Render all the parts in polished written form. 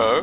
Huh?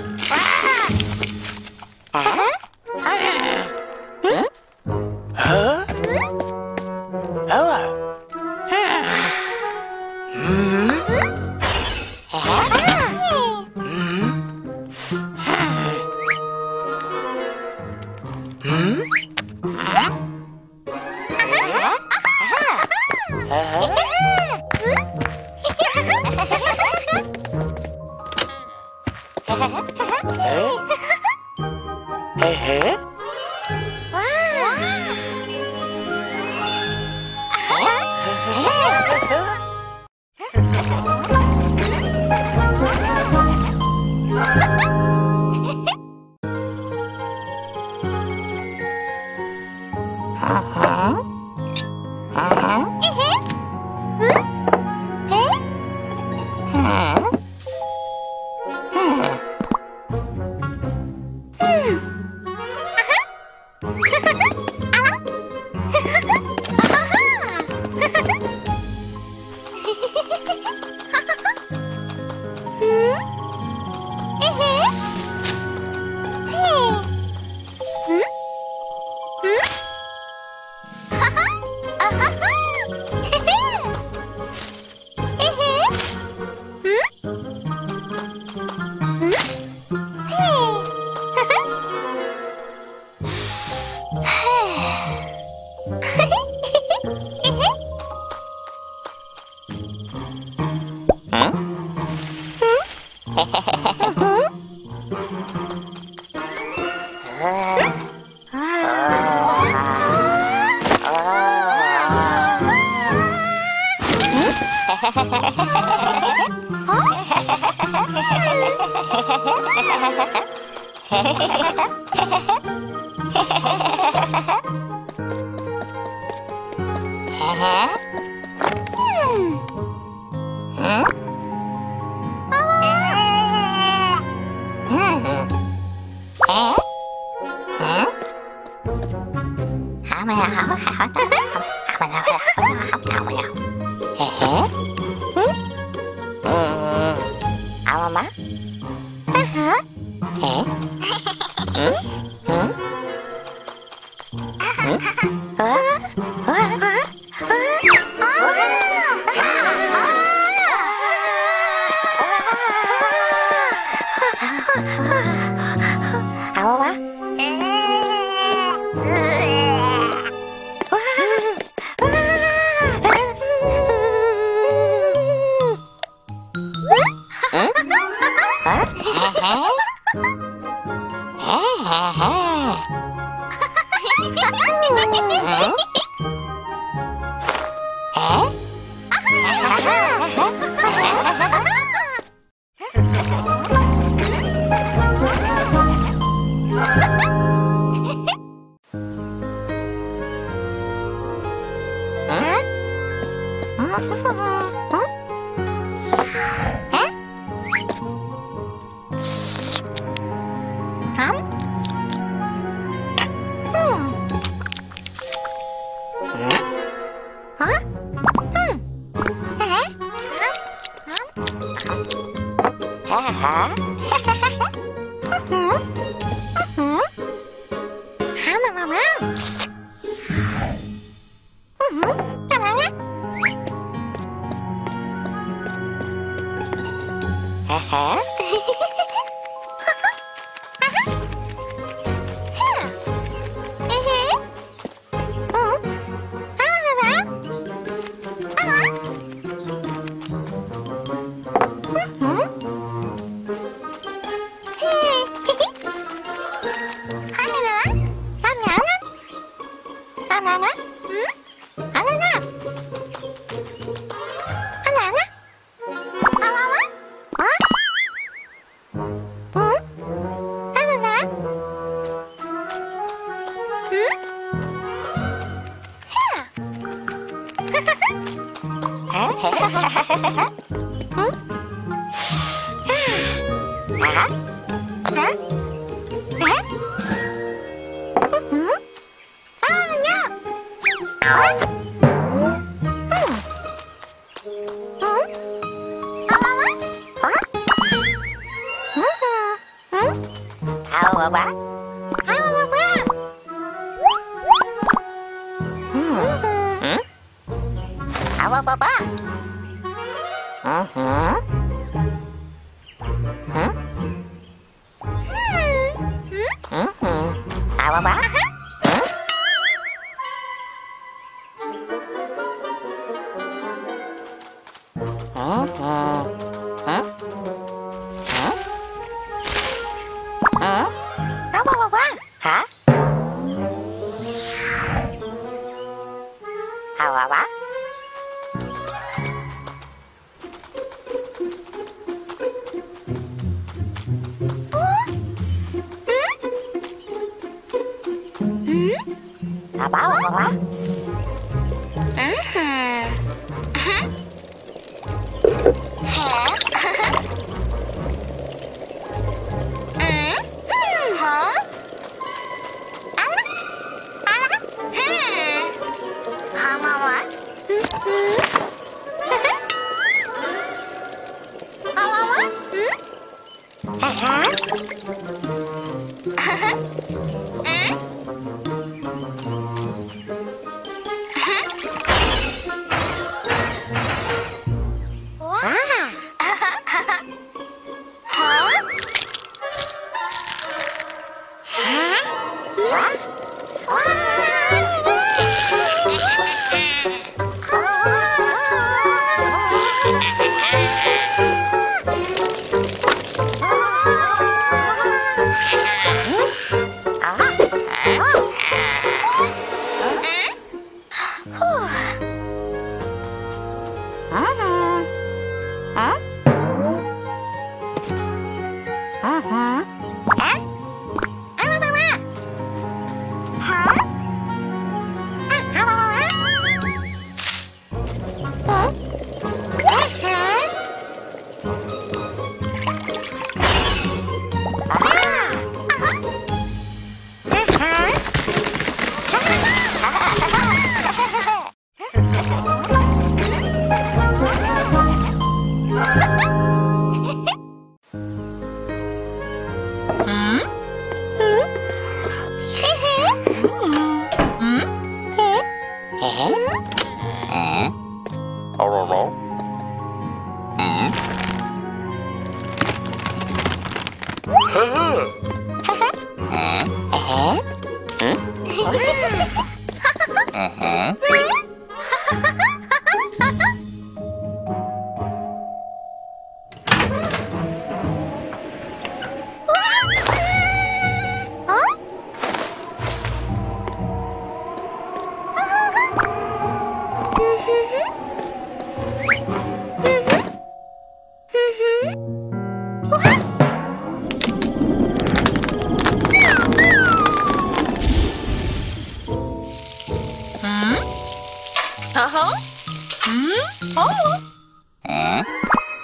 Uh-huh.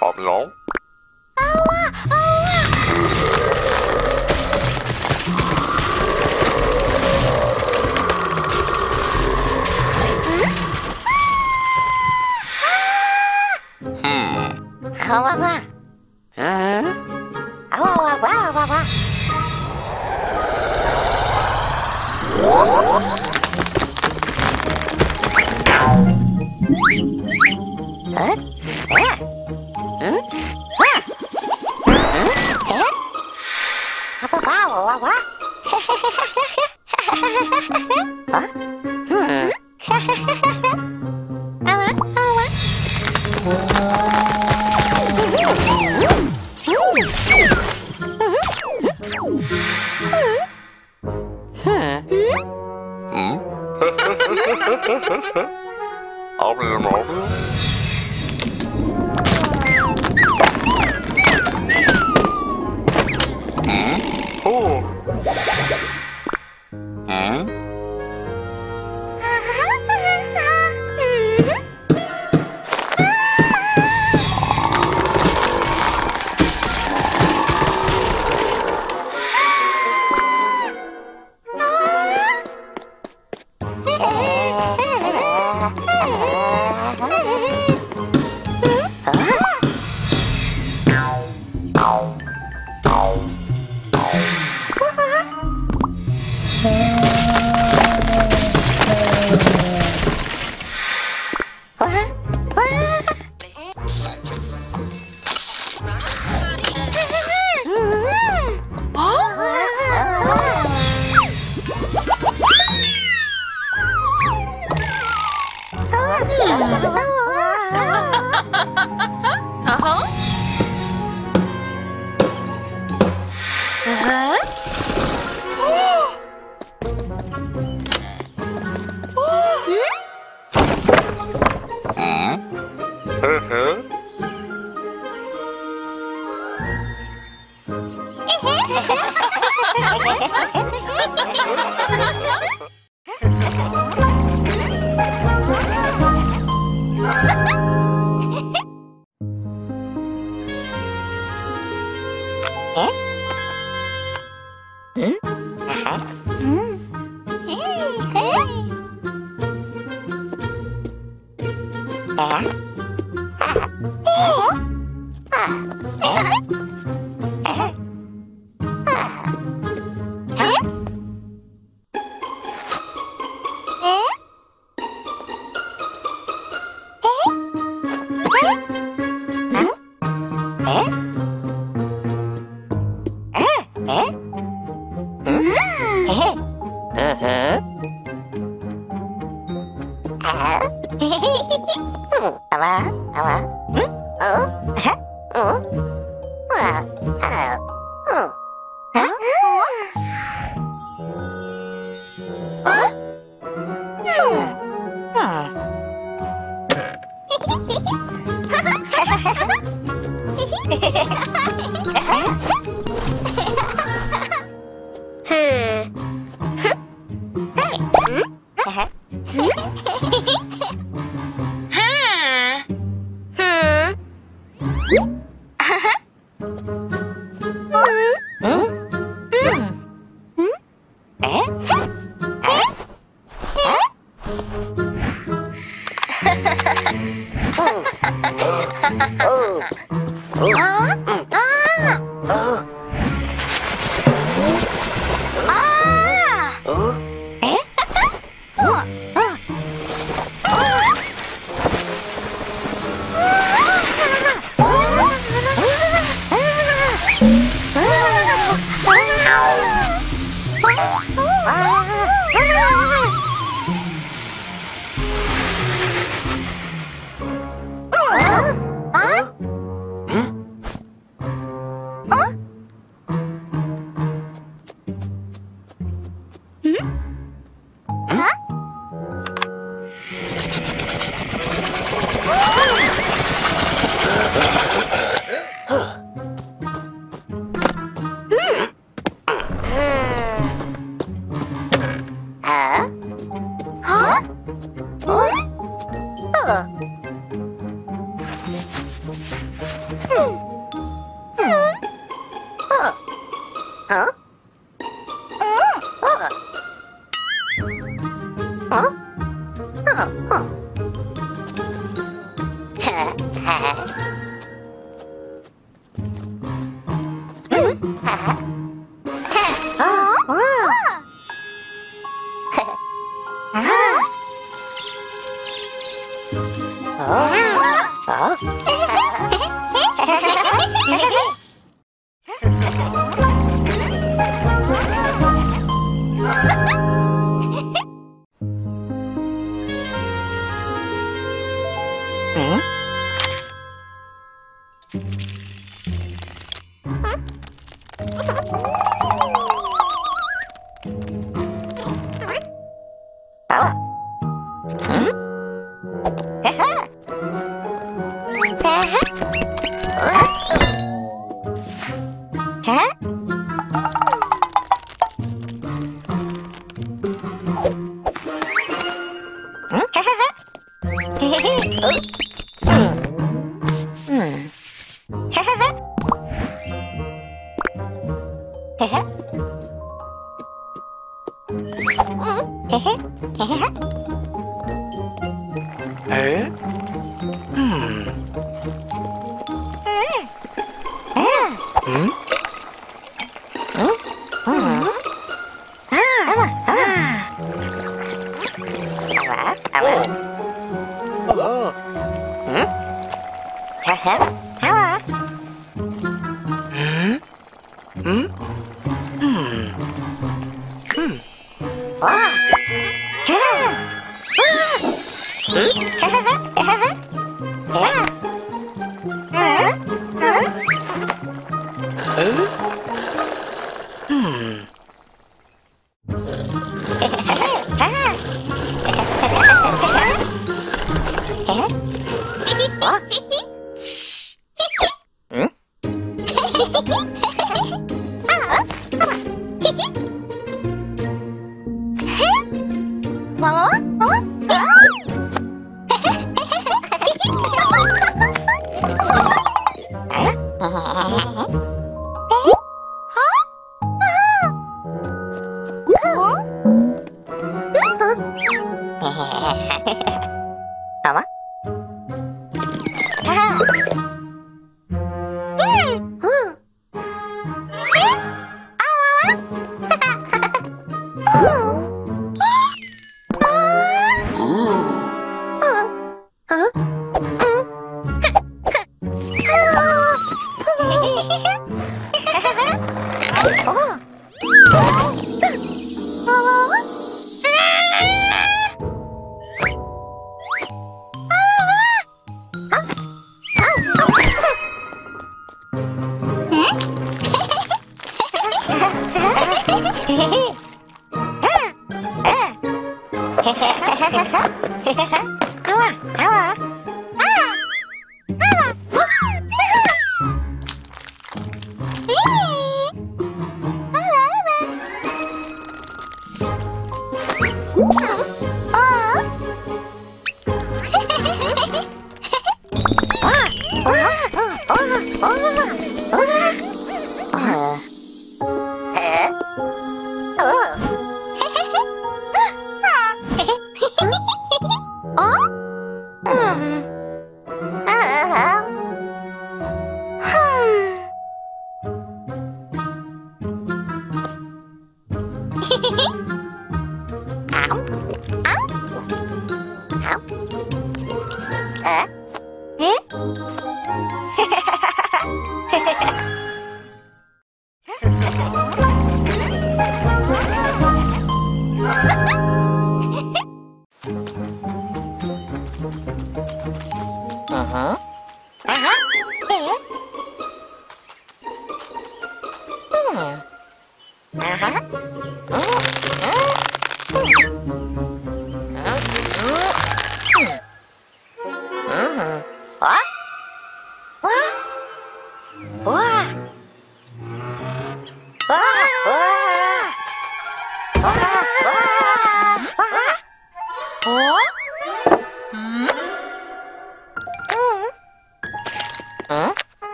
Oblong. Awa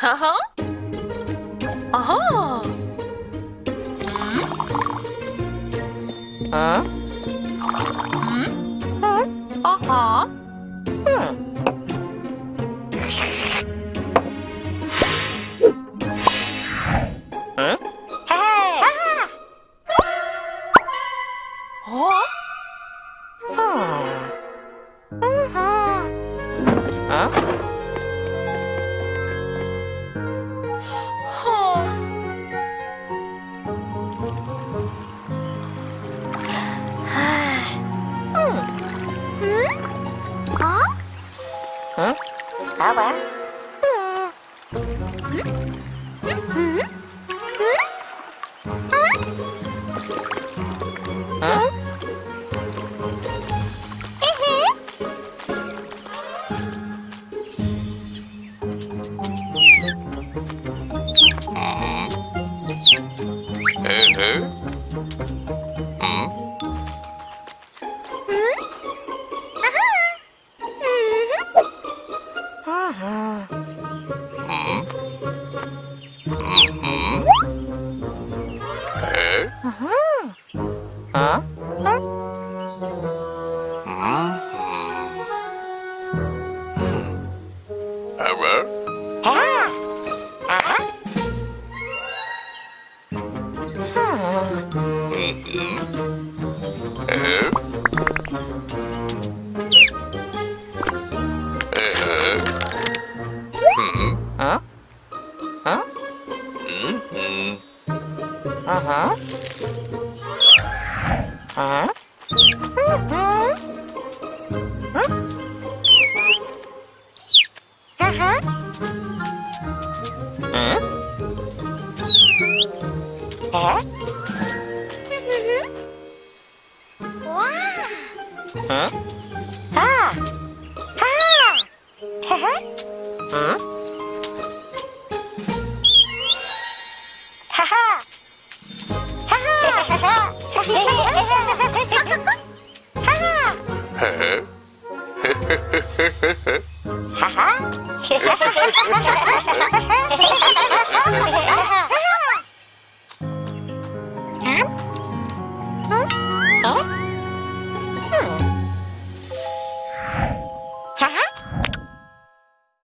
Huh?